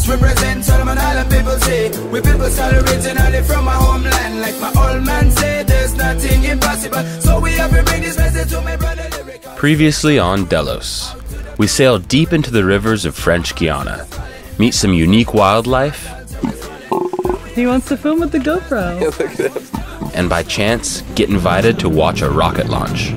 Roots represent Solomon Island, people say. We people start originally from my homeland. Like my old man say, there's nothing impossible. So we have to bring this message to my brother lyric. Previously on Delos, we sail deep into the rivers of French Guiana, meet some unique wildlife. He wants to film with the GoPro. Look at that. And by chance, get invited to watch a rocket launch.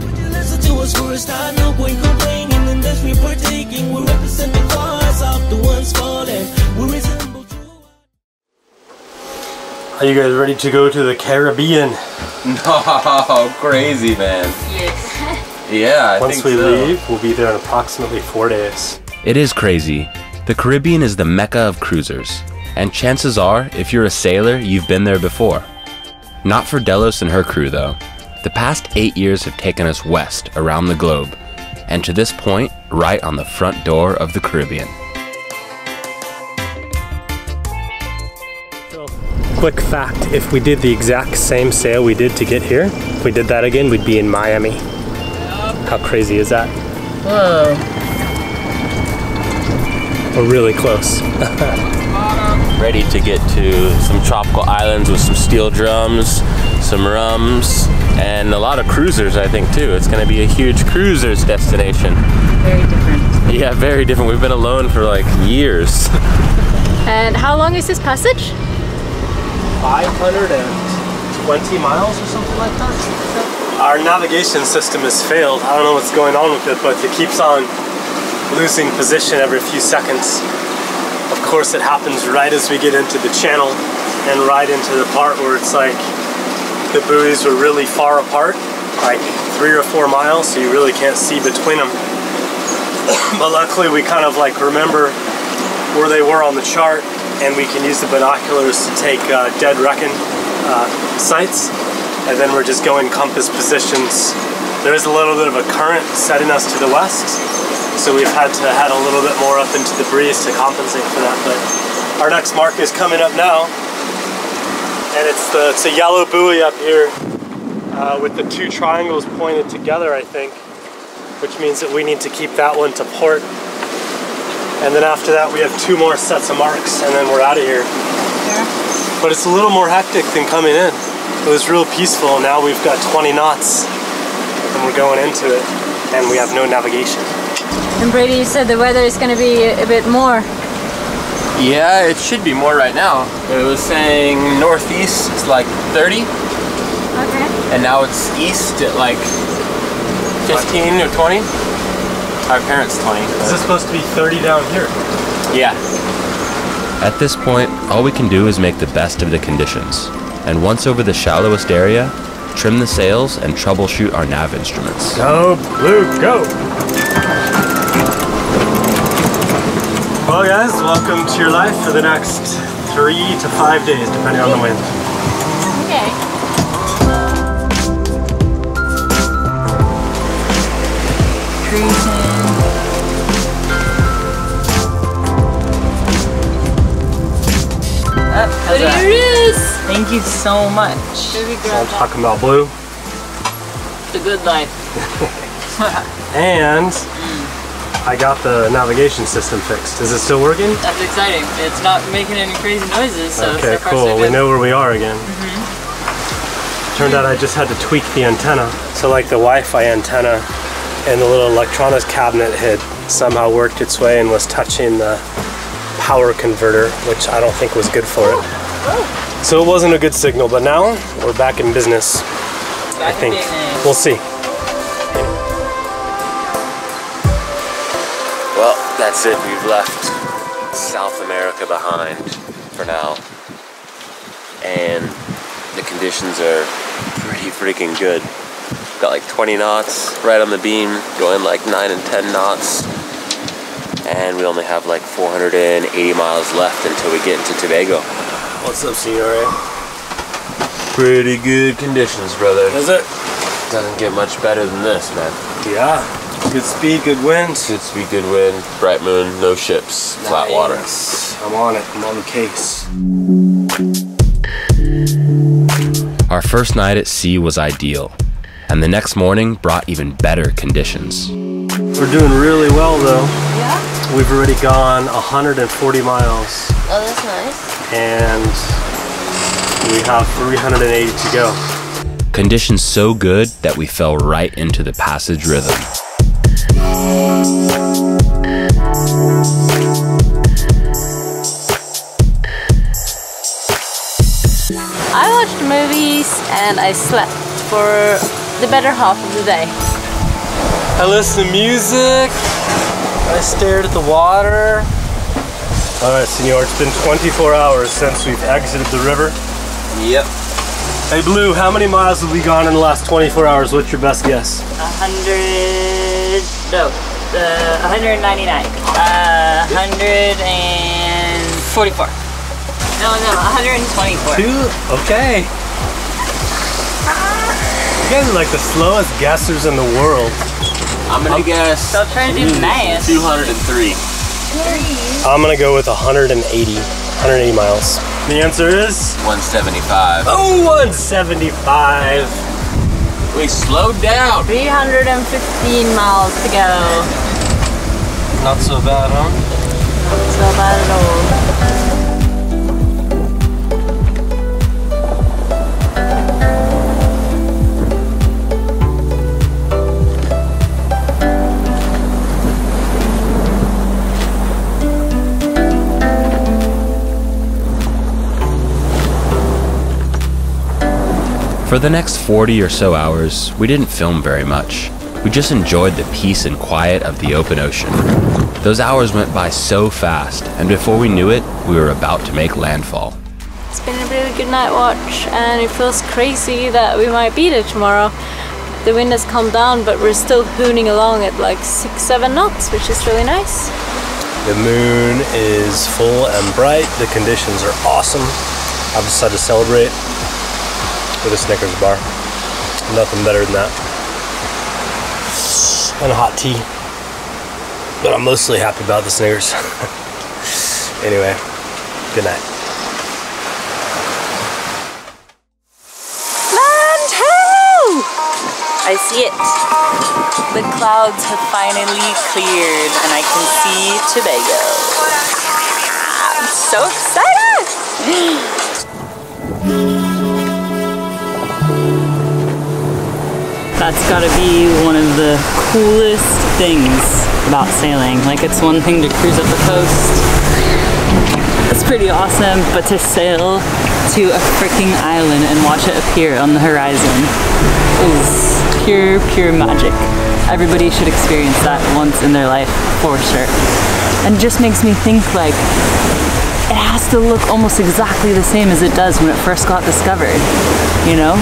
Are you guys ready to go to the Caribbean? No, crazy, man. Yes. Yeah, Once we leave, we'll be there in approximately 4 days. It is crazy. The Caribbean is the mecca of cruisers. And chances are, if you're a sailor, you've been there before. Not for Delos and her crew though. The past 8 years have taken us west around the globe, and to this point, right on the front door of the Caribbean. So, quick fact, if we did the exact same sail we did to get here, if we did that again, we'd be in Miami. How crazy is that? Whoa. We're really close. Ready to get to some tropical islands with some steel drums, some rums, and a lot of cruisers, I think, too. It's going to be a huge cruisers destination. Very different. Yeah, very different. We've been alone for like years. And how long is this passage? 520 miles or something like that. Our navigation system has failed. I don't know what's going on with it, but it keeps on losing position every few seconds. Of course, it happens right as we get into the channel and right into the part where it's like the buoys were really far apart, like 3 or 4 miles, so you really can't see between them. But luckily, we kind of like remember where they were on the chart, and we can use the binoculars to take dead reckon sights, and then we're just going compass positions. There is a little bit of a current setting us to the west, so we've had to head a little bit more up into the breeze to compensate for that. But our next mark is coming up now, and it's a yellow buoy up here with the two triangles pointed together, I think, which means that we need to keep that one to port. And then after that, we have two more sets of marks, and then we're out of here. Yeah. But it's a little more hectic than coming in. It was real peaceful. Now we've got 20 knots, and we're going into it, and we have no navigation. And Brady, you said the weather is going to be a bit more. Yeah, it should be more right now. It was saying northeast, it's like 30. Okay. And now it's east at like 15 or 20. Our parents' 20. This is supposed to be 30 down here. Yeah. At this point, all we can do is make the best of the conditions. And once over the shallowest area, trim the sails and troubleshoot our nav instruments. Go, Blue, go! Well guys, welcome to your life for the next 3 to 5 days, depending on the wind. Okay. Cruising. Up, how's that? There it is! Thank you so much. I'm talking about Blue. The good life. And I got the navigation system fixed. Is it still working? That's exciting. It's not making any crazy noises. So okay, so far, cool. So we know where we are again. Turned out I just had to tweak the antenna. So like the Wi-Fi antenna and the little electronics cabinet had somehow worked its way and was touching the power converter, which I don't think was good for it. Oh. So it wasn't a good signal, but now we're back in business. Back I think. Business. We'll see. That's it, we've left South America behind for now, and the conditions are pretty freaking good. Got like 20 knots right on the beam, going like 9 and 10 knots, and we only have like 480 miles left until we get into Tobago. What's up, Signore? Pretty good conditions, brother. Is it? Doesn't get much better than this, man. Yeah. Good speed, good wind. Good speed, good wind. Bright moon, no ships, nice. Flat water. I'm on it, I'm on the case. Our first night at sea was ideal, and the next morning brought even better conditions. We're doing really well though. Yeah? We've already gone 140 miles. Oh, that's nice. And we have 380 to go. Conditions so good that we fell right into the passage rhythm. I watched movies and I slept for the better half of the day. I listened to music. I stared at the water. Alright, senor, it's been 24 hours since we've exited the river. Yep. Hey, Blue, how many miles have we gone in the last 24 hours? What's your best guess? 199. 144. No, 124. Two? Okay. You guys are like the slowest guessers in the world. I'm gonna guess. I'll try to do math. 203. I'm gonna go with 180 miles. The answer is 175. Oh, 175. We slowed down. 315 miles to go. Not so bad, huh? Not so bad at all. For the next 40 or so hours, we didn't film very much. We just enjoyed the peace and quiet of the open ocean. Those hours went by so fast, and before we knew it, we were about to make landfall. It's been a really good night watch, and it feels crazy that we might be there tomorrow. The wind has calmed down, but we're still hooning along at like 6-7 knots, which is really nice. The moon is full and bright. The conditions are awesome. I've decided to celebrate with a Snickers bar. Nothing better than that. And a hot tea, but I'm mostly happy about the Snickers. Anyway, good night. Land ho! I see it. The clouds have finally cleared, and I can see Tobago. I'm so excited! That's gotta be one of the coolest things about sailing. Like, it's one thing to cruise up the coast, it's pretty awesome, but to sail to a freaking island and watch it appear on the horizon is pure, pure magic. Everybody should experience that once in their life, for sure. And it just makes me think, like, it has to look almost exactly the same as it does when it first got discovered, you know?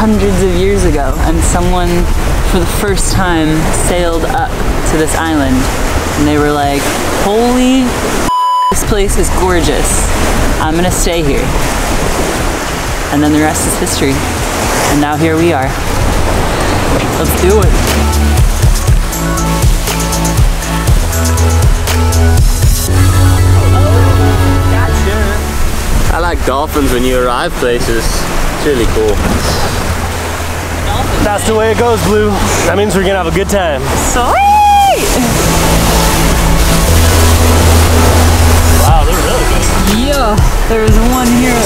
Hundreds of years ago, and someone for the first time sailed up to this island and they were like, holy this place is gorgeous, I'm gonna stay here. And then the rest is history, and now here we are. Let's do it. I like dolphins when you arrive places. It's really cool. That's the way it goes, Blue. That means we're gonna have a good time. Sweet! Wow, they're really good. Yeah, there was one here.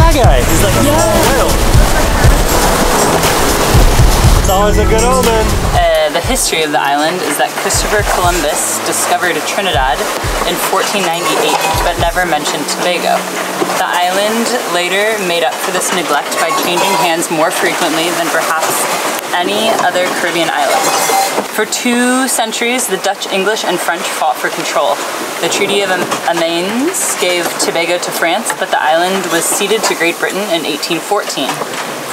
That guy is like a whale. Yeah. It's always a good omen. The history of the island is that Christopher Columbus discovered Trinidad in 1498, but never mentioned Tobago. The island later made up for this neglect by changing hands more frequently than perhaps any other Caribbean island. For 2 centuries, the Dutch, English, and French fought for control. The Treaty of Amiens gave Tobago to France, but the island was ceded to Great Britain in 1814.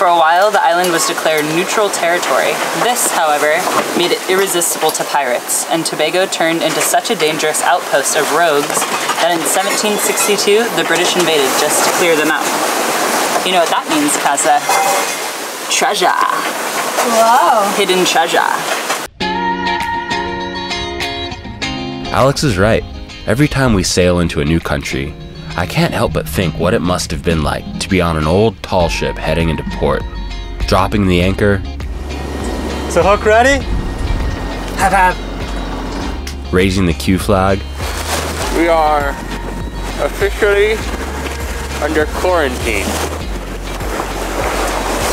For a while, the island was declared neutral territory. This, however, made it irresistible to pirates, and Tobago turned into such a dangerous outpost of rogues that in 1762, the British invaded just to clear them out. You know what that means, Kaza? Treasure. Wow. Hidden treasure. Alex is right. Every time we sail into a new country, I can't help but think what it must have been like to be on an old tall ship heading into port, dropping the anchor. So hook ready? Have. raising the Q flag. We are officially under quarantine.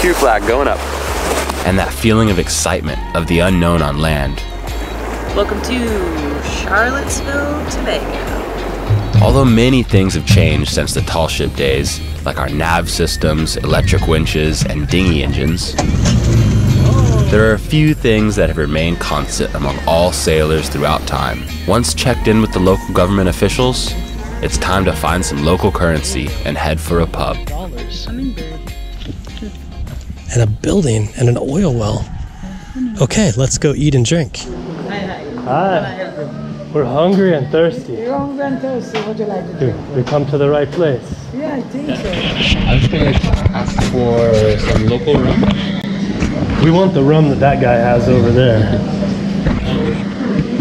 Q flag going up. And that feeling of excitement of the unknown on land. Welcome to Charlottesville, Tobago. Although many things have changed since the tall ship days, like our nav systems, electric winches, and dinghy engines, there are a few things that have remained constant among all sailors throughout time. Once checked in with the local government officials, it's time to find some local currency and head for a pub. And a building and an oil well. Okay, let's go eat and drink. Hi. We're hungry and thirsty. You're hungry and thirsty. What do you like to do? We come to the right place. Yeah, I think so. I was going to ask for some local rum. We want the rum that guy has over there. You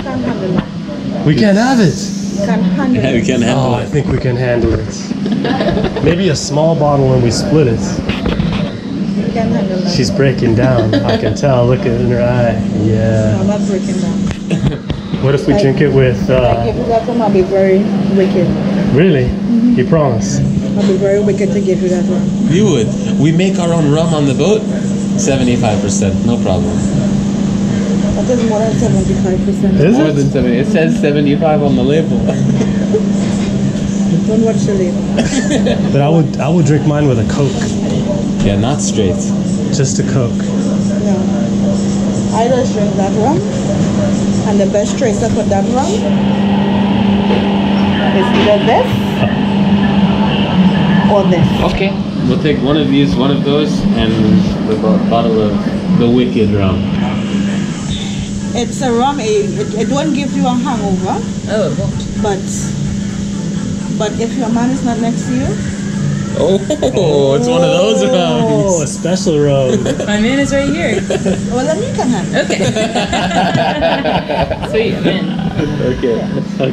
can't handle it. We can't have it. You can't handle it. Yeah, we can't handle it. I think we can handle it. Maybe a small bottle and we split it. She's breaking down, I can tell. Look in her eye. Yeah. I'm not breaking down. What if we drink it with... Like if you got some, I'll be very wicked. Really? Mm-hmm. You promise? I'll be very wicked to give you that rum. You would. We make our own rum on the boat. 75%, no problem. That is more than 75%. Is it? More than 70. It says 75 on the label. Don't watch your label. But I would drink mine with a Coke. Yeah, not straight. Just a Coke. No. I just drink that rum. And the best tracer for that rum is either this or this. Okay. We'll take one of these, one of those, and the bottle of the wicked rum. It's a rum, it won't give you a hangover. Oh, it won't. But if your man is not next to you, oh, it's one of those rums. Oh, a special rum. My man is right here. Well, then you can have it. Okay. Sweet, man.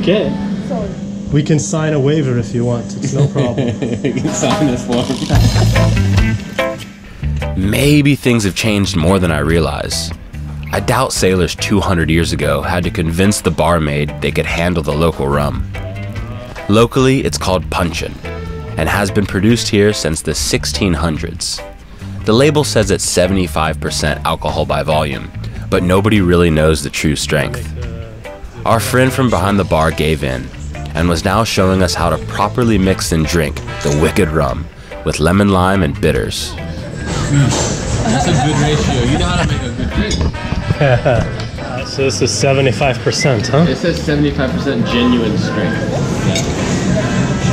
Okay. Yeah. Sorry. We can sign a waiver if you want. It's no problem. You can sign this form. Maybe things have changed more than I realize. I doubt sailors 200 years ago had to convince the barmaid they could handle the local rum. Locally, it's called punchin, and has been produced here since the 1600s. The label says it's 75% alcohol by volume, but nobody really knows the true strength. Our friend from behind the bar gave in, and was now showing us how to properly mix and drink the wicked rum with lemon lime and bitters. That's a good ratio. You know how to make a good drink. So this is 75%, huh? It says 75% genuine strength. Yeah.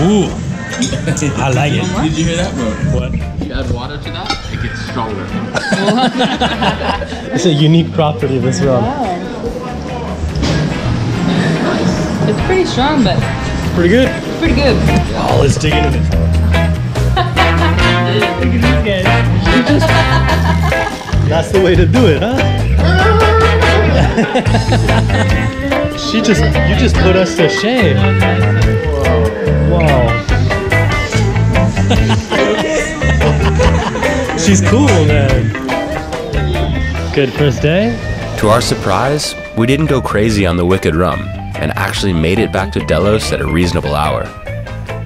Ooh. I like it. Did you hear that, bro? What? You add water to that, it gets stronger. It's a unique property of this rum. Wow. It's pretty strong, but... Pretty good? Pretty good. Oh, let's dig into it. Look at these guys. That's the way to do it, huh? You just put us to shame. Wow. She's cool, man. Good first day? To our surprise, we didn't go crazy on the wicked rum and actually made it back to Delos at a reasonable hour.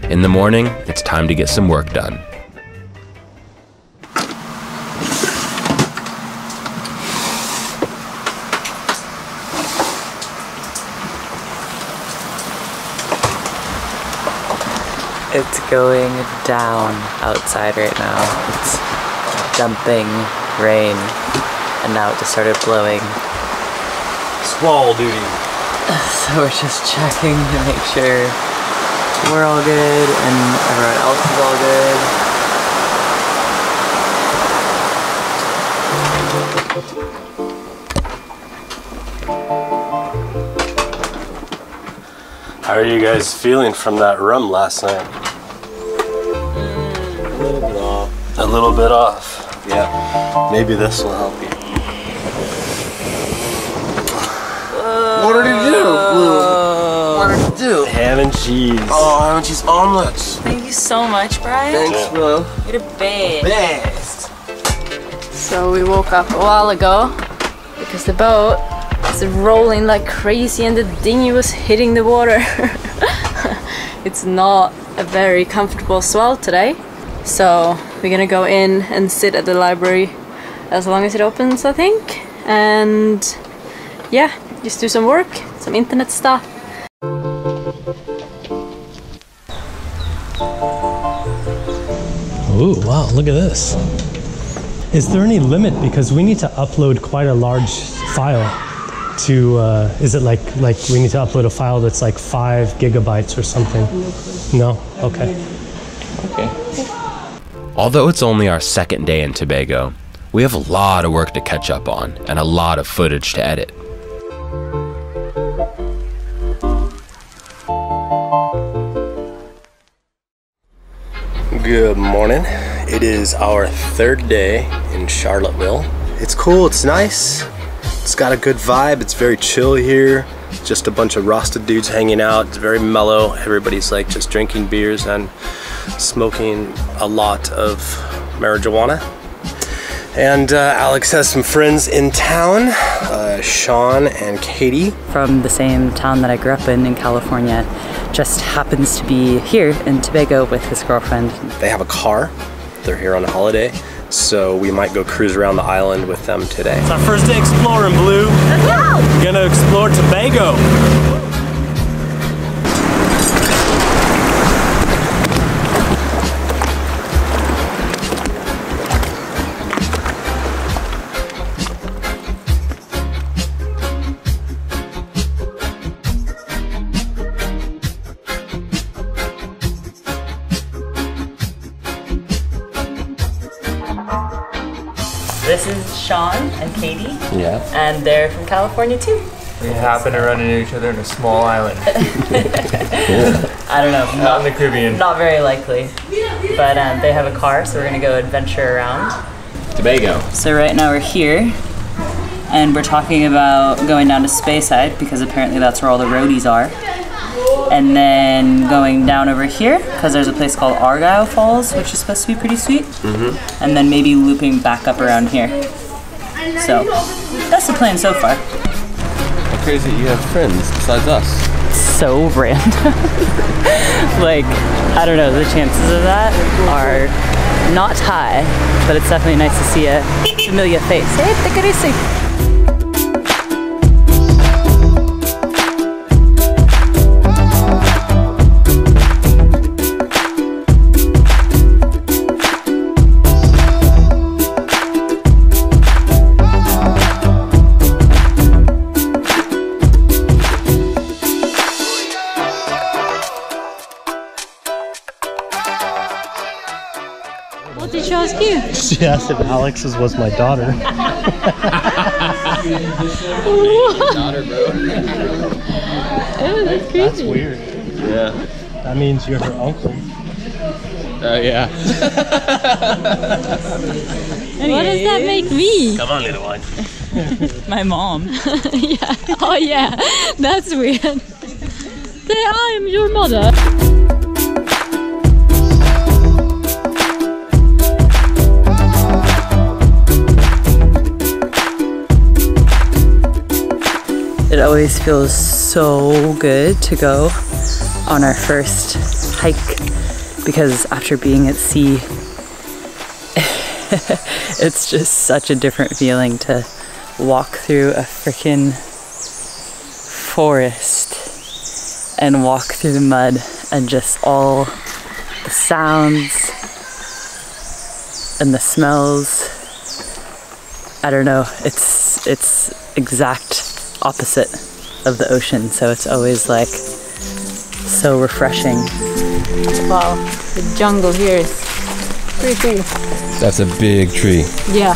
In the morning, it's time to get some work done. It's going down outside right now. It's dumping rain, and now it just started blowing. Squall duty. So we're just checking to make sure we're all good and everyone else is all good. How are you guys feeling from that rum last night? A little bit off. Yeah. Maybe this will help you. What did he do? What did he do? Ham and cheese. Oh, ham and cheese omelets. Thank you so much, Brian. Thanks, bro. You're the best. So we woke up a while ago because the boat was rolling like crazy and the dinghy was hitting the water. It's not a very comfortable swell today, so we're gonna go in and sit at the library as long as it opens, I think, and yeah, just do some work, some internet stuff. Ooh, wow, look at this. Is there any limit? Because we need to upload quite a large file to, is it like we need to upload a file that's like 5 gigabytes or something? No? Okay. Okay. Although it's only our second day in Tobago, we have a lot of work to catch up on and a lot of footage to edit. Good morning. It is our third day in Charlottesville. It's cool, it's nice, it's got a good vibe, it's very chill here. It's just a bunch of Rasta dudes hanging out, it's very mellow. Everybody's like just drinking beers and smoking a lot of marijuana. And Alex has some friends in town, Sean and Katie. From the same town that I grew up in California, just happens to be here in Tobago with his girlfriend. They have a car, they're here on a holiday, so we might go cruise around the island with them today. It's our first day exploring, Blue. Let's go! We're gonna explore Tobago. This is Sean and Katie. Yeah. And they're from California too. They happen to run into each other in a small island. I don't know. Not in the Caribbean. Not very likely. But they have a car, so we're gonna go adventure around Tobago. So right now we're here, and we're talking about going down to Speyside because apparently that's where all the roadies are. And then going down over here because there's a place called Argyle Falls, which is supposed to be pretty sweet. Mm-hmm. And then maybe looping back up around here. So that's the plan so far. How crazy you have friends besides us. So random. Like, I don't know, the chances of that are not high, but it's definitely nice to see a familiar face. Hey, picarisi. She asked if Alex's was my daughter. That's weird. Yeah. That means you're her uncle. Oh, yeah. What does that make me? Come on, little one. My mom. Yeah. Oh, yeah. That's weird. Say, I'm your mother. It always feels so good to go on our first hike because after being at sea, it's just such a different feeling to walk through a freaking forest and walk through the mud and just all the sounds and the smells. I don't know, it's exact opposite of the ocean, so it's always like so refreshing. Wow, the jungle here is pretty cool. That's a big tree. Yeah,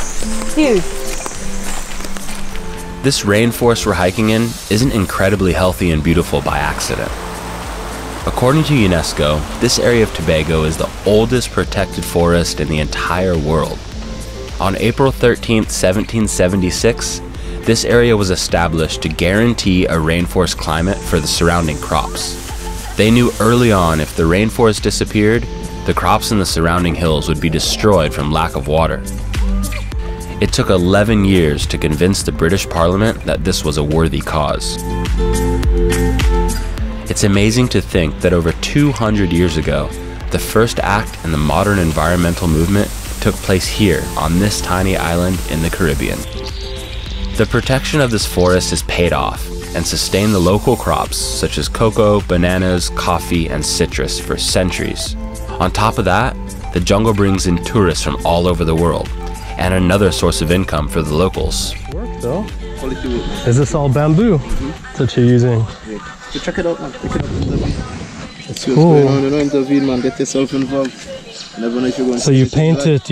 huge. This rainforest we're hiking in isn't incredibly healthy and beautiful by accident. According to UNESCO, this area of Tobago is the oldest protected forest in the entire world. On April 13th, 1776, this area was established to guarantee a rainforest climate for the surrounding crops. They knew early on if the rainforest disappeared, the crops in the surrounding hills would be destroyed from lack of water. It took 11 years to convince the British Parliament that this was a worthy cause. It's amazing to think that over 200 years ago, the first act in the modern environmental movement took place here on this tiny island in the Caribbean. The protection of this forest has paid off and sustained the local crops such as cocoa, bananas, coffee, and citrus for centuries. On top of that, the jungle brings in tourists from all over the world and another source of income for the locals. Is this all bamboo that you're using? Check it out, man. Check it out. It's cool. Get yourself involved. Never know if you're going to. So you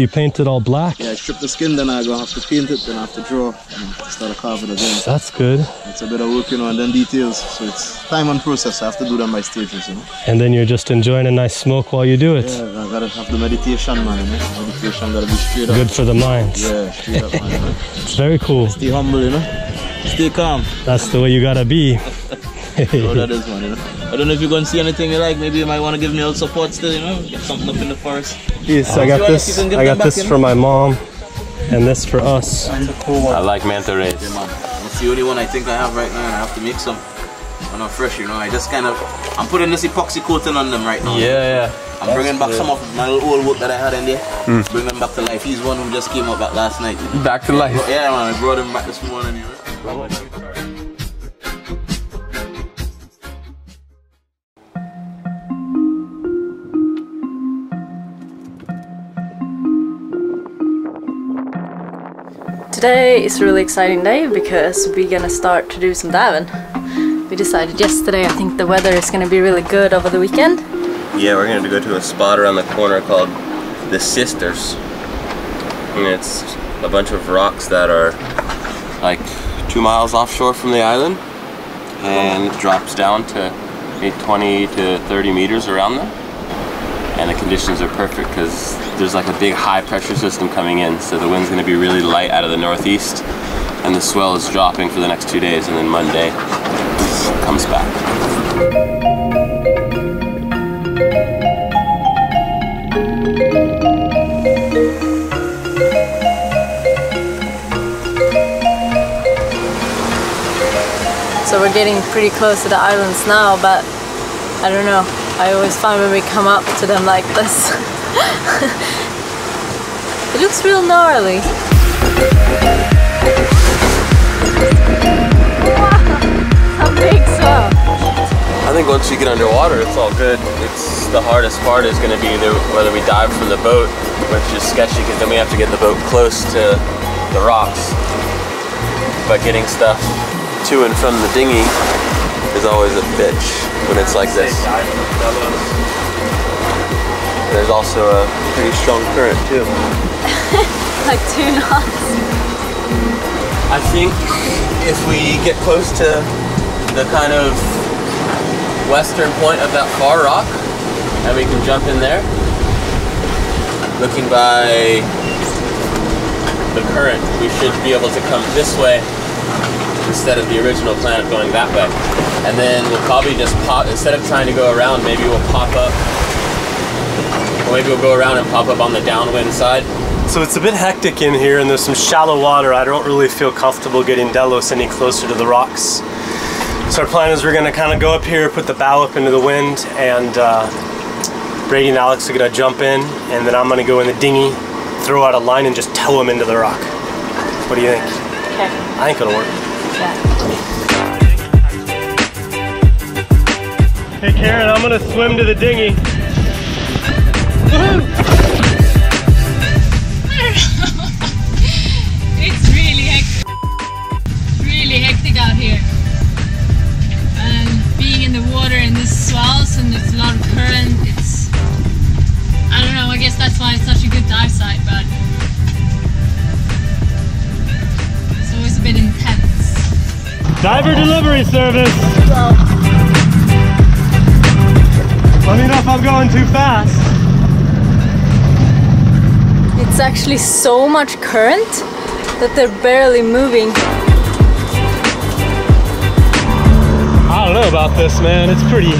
paint it all black? Yeah, I strip the skin, then I go have to paint it, then I have to draw and start carving again. That's good. It's a bit of work, you know, and then details. So it's time and process. I have to do them by stages, you know. And then you're just enjoying a nice smoke while you do it. Yeah, I gotta have the meditation, man. You know? Meditation gotta be straight up. Good for the mind. Yeah, straight up, man. Man. It's very cool. Stay humble, you know. Stay calm. That's the way you gotta be. Oh, that is one, you know. I don't know if you're going to see anything you like. Maybe you might want to give me all support still, you know. Get something up in the forest. Yes, I got this. I got this for my mom, and this for us. I like manta rays. It's the only one I think I have right now, and I have to make some. I'm not fresh, you know. I just kind of, I'm putting this epoxy coating on them right now. Yeah, yeah. I'm bringing back some of my old work that I had in there. Bring them back to life. He's one who just came up last night. You know? Back to life. Yeah, man. I brought him back this morning, you know. Today is a really exciting day because we're gonna start to do some diving. We decided yesterday, I think the weather is gonna be really good over the weekend. Yeah, we're gonna go to a spot around the corner called the Sisters. And it's a bunch of rocks that are like 2 miles offshore from the island, and it drops down to maybe 20 to 30 meters around them. And the conditions are perfect because there's like a big high pressure system coming in, so the wind's going to be really light out of the northeast, and the swell is dropping for the next 2 days, and then Monday it comes back. So we're getting pretty close to the islands now, but I don't know. I always find when we come up to them like this. It looks real gnarly. Wow, a big swell. I think once you get underwater, it's all good. It's the hardest part is going to be whether we dive from the boat, which is sketchy because then we have to get the boat close to the rocks. But getting stuff to and from the dinghy is always a bitch when it's like this. There's also a pretty strong current too. Like 2 knots. I think if we get close to the kind of western point of that far rock, and we can jump in there, looking by the current, we should be able to come this way instead of the original plan of going that way. And then we'll probably just pop, instead of trying to go around, maybe we'll pop up, or maybe we'll go around and pop up on the downwind side. So it's a bit hectic in here, and there's some shallow water. I don't really feel comfortable getting Delos any closer to the rocks. So our plan is we're gonna kind of go up here, put the bow up into the wind, and Brady and Alex are gonna jump in, and then I'm gonna go in the dinghy, throw out a line, and just tow them into the rock. What do you think? Okay. I think it'll work. Hey Karen, I'm gonna swim to the dinghy. It's really hectic out here. And being in the water and this swells and there's a lot of current, it's, I don't know, I guess that's why it's such a good dive site, but it's always a bit intense. Diver delivery service. Let me know if I'm going too fast. It's actually so much current that they're barely moving. I don't know about this, man. It's pretty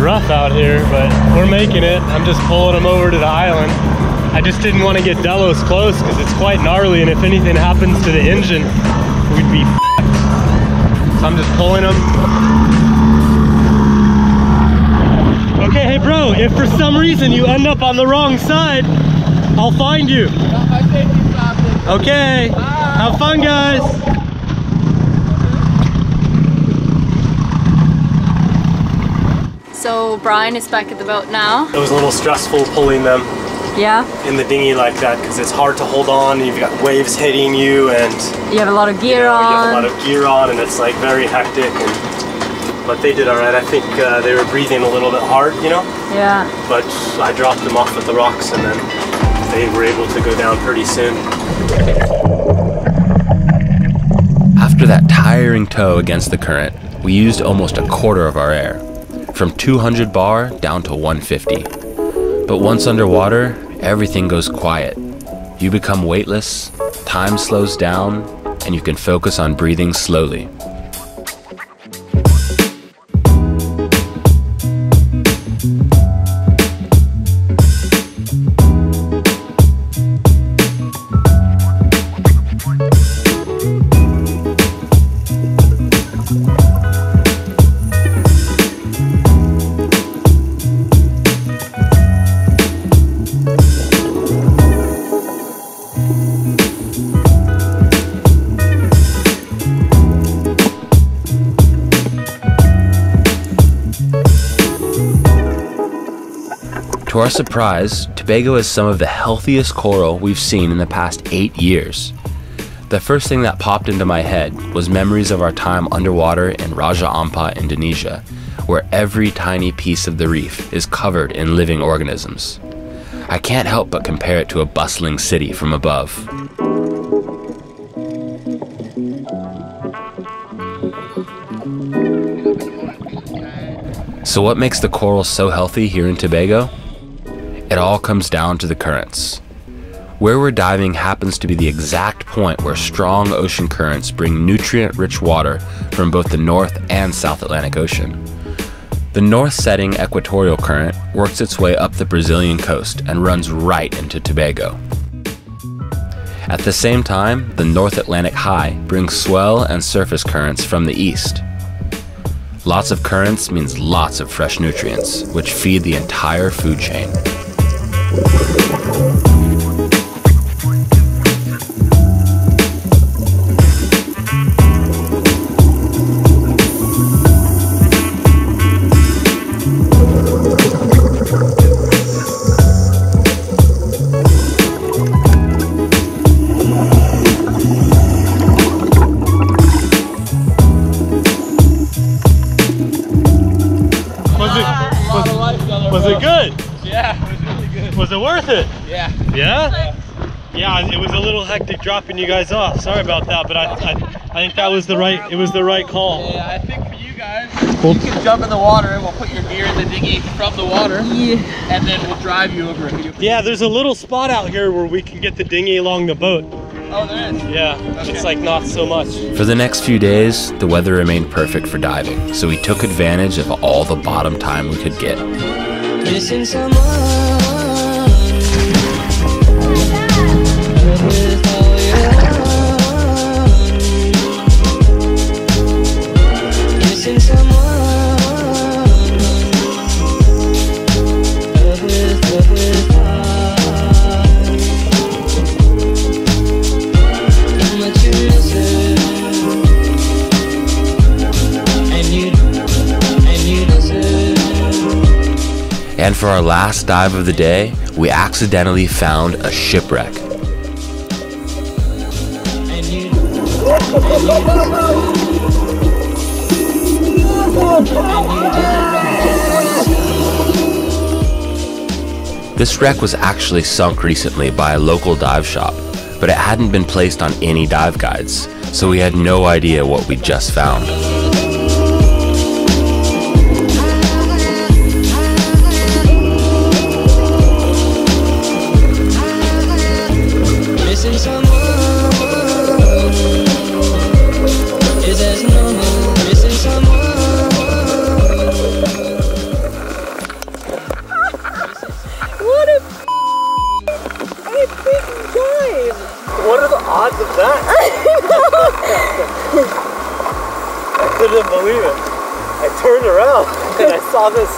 rough out here, but we're making it. I'm just pulling them over to the island. I just didn't want to get Delos close because it's quite gnarly, and if anything happens to the engine, we'd be f***ed. So I'm just pulling them. Okay, hey bro, if for some reason you end up on the wrong side, I'll find you. Okay, have fun guys. So Brian is back at the boat now. It was a little stressful pulling them in the dinghy like that because it's hard to hold on. You've got waves hitting you and you have a lot of gear on. You have a lot of gear on and it's like very hectic. And, but they did all right. I think they were breathing a little bit hard, you know? Yeah. But I dropped them off at the rocks and then they were able to go down pretty soon. After that tiring tow against the current, we used almost a quarter of our air, from 200 bar down to 150. But once underwater, everything goes quiet. You become weightless, time slows down, and you can focus on breathing slowly. To our surprise, Tobago has some of the healthiest coral we've seen in the past 8 years. The first thing that popped into my head was memories of our time underwater in Raja Ampat, Indonesia, where every tiny piece of the reef is covered in living organisms. I can't help but compare it to a bustling city from above. So what makes the coral so healthy here in Tobago? It all comes down to the currents. Where we're diving happens to be the exact point where strong ocean currents bring nutrient-rich water from both the North and South Atlantic Ocean. The north-setting equatorial current works its way up the Brazilian coast and runs right into Tobago. At the same time, the North Atlantic high brings swell and surface currents from the east. Lots of currents means lots of fresh nutrients, which feed the entire food chain. Was it good? Yeah. Was it worth it? Yeah. Yeah? Yeah, it was a little hectic dropping you guys off. Sorry about that, but I think that was the right call. Yeah, I think for you guys, cool. You can jump in the water and we'll put your gear in the dinghy from the water, and then we'll drive you over. Yeah, there's a little spot out here where we can get the dinghy along the boat. Oh, there is? Yeah, okay. It's like not so much. For the next few days, the weather remained perfect for diving, so we took advantage of all the bottom time we could get. Missing someone. And for our last dive of the day, we accidentally found a shipwreck. This wreck was actually sunk recently by a local dive shop, but it hadn't been placed on any dive guides, so we had no idea what we just found. saw this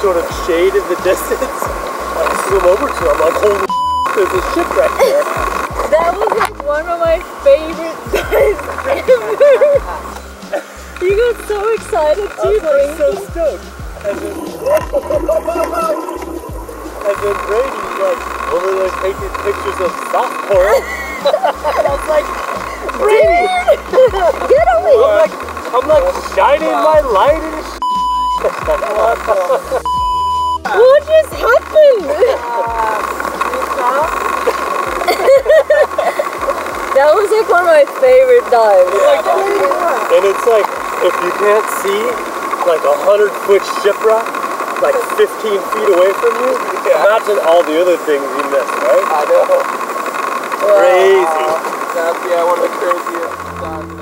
sort of shade in the distance, I swim over to it. I'm like, holy shit, there's a ship right there. That was like one of my favorite days ever. You got so excited too, I'm so stoked. And then, Brady's like, over there taking pictures of soft porn. And I was like, Brady! Get away! I'm like shining my light in his What just happened? That was like one of my favorite dives. Yeah. And it's like, if you can't see like a 100-foot shipwreck, like 15 feet away from you, imagine all the other things you missed, right? I know. Crazy. That's, yeah, one of the craziest dives.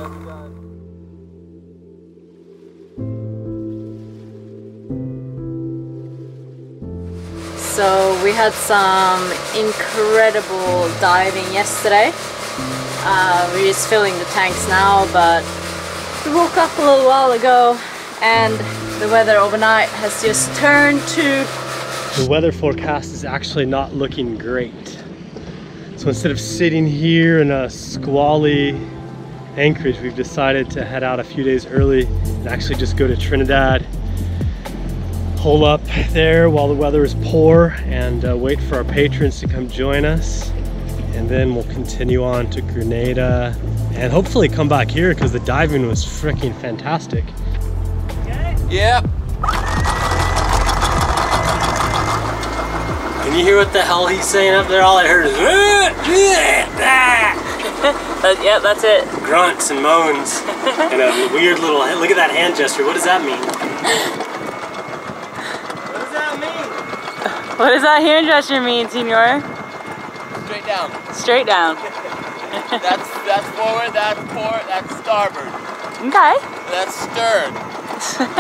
So we had some incredible diving yesterday. We're just filling the tanks now, but we woke up a little while ago and the weather overnight has just turned to... The weather forecast is actually not looking great. So instead of sitting here in a squally anchorage, we've decided to head out a few days early and actually just go to Trinidad. Pull up there while the weather is poor and wait for our patrons to come join us, and then we'll continue on to Grenada and hopefully come back here because the diving was freaking fantastic. Get it? Yeah. Can you hear what the hell he's saying up there? All I heard is yeah, that's it. Grunts and moans and a weird little, look at that hand gesture. What does that mean? What does that hand gesture mean, senor? Straight down. Straight down. That's forward, that's port, that's starboard. Okay. That's stern.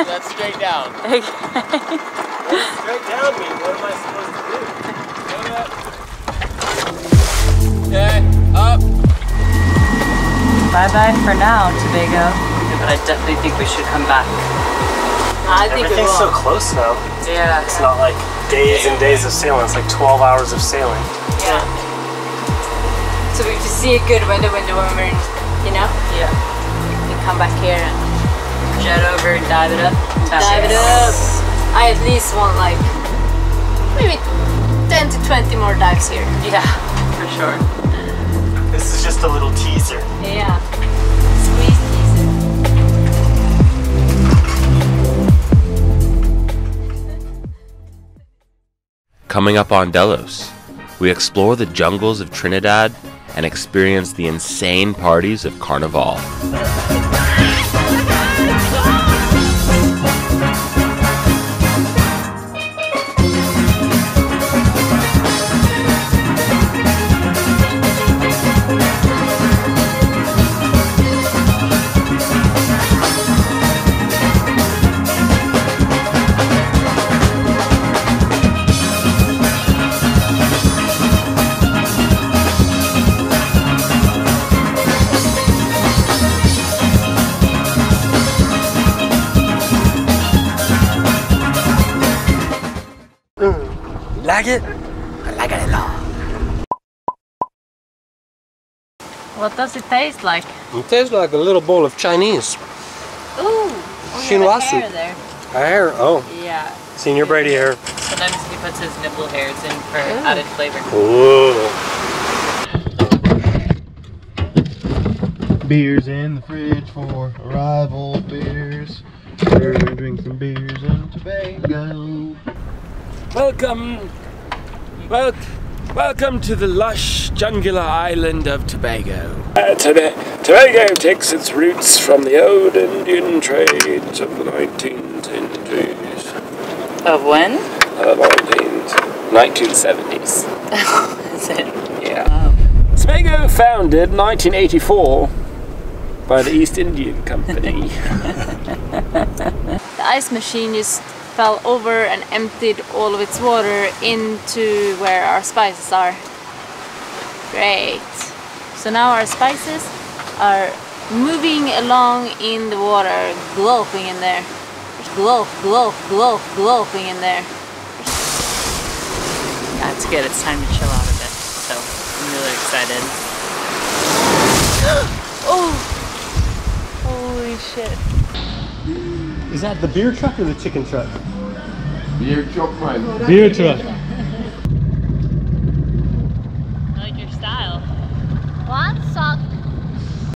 That's straight down. Okay. What does straight down mean? What am I supposed to do? Okay, up. Bye-bye for now, Tobago. Yeah, but I definitely think we should come back. I think everything's so close now. Yeah. It's not like days and days of sailing. It's like 12 hours of sailing. Yeah. So we just see a good weather window when we're, you know? Yeah. We can come back here and jet over and dive it up. Dive it up. I at least want like maybe 10 to 20 more dives here. Yeah, for sure. This is just a little teaser. Yeah. Squeeze teaser. Coming up on Delos, we explore the jungles of Trinidad and experience the insane parties of Carnival. It? I like it a lot. What does it taste like? It tastes like a little bowl of Chinese. Ooh, Shinwasu. Hair there. Hair? Oh. Yeah. Senior Brady hair. Sometimes he puts his nipple hairs in for added flavor. Ooh. Beers in the fridge for arrival beers. We're gonna drink some beers in Tobago. Welcome. Welcome to the lush jungular island of Tobago. Tobago takes its roots from the old Indian trades of the 1970s. Of when? Of 1970s. That's it. Yeah. Wow. Tobago founded 1984 by the East Indian Company. The ice machine is fell over and emptied all of its water into where our spices are. Great. So now our spices are moving along in the water, gulping in there. glowing in there. That's good, it's time to chill out a bit, so I'm really excited. Oh! Holy shit. Is that the beer truck or the chicken truck? Beer truck, man. Beer truck.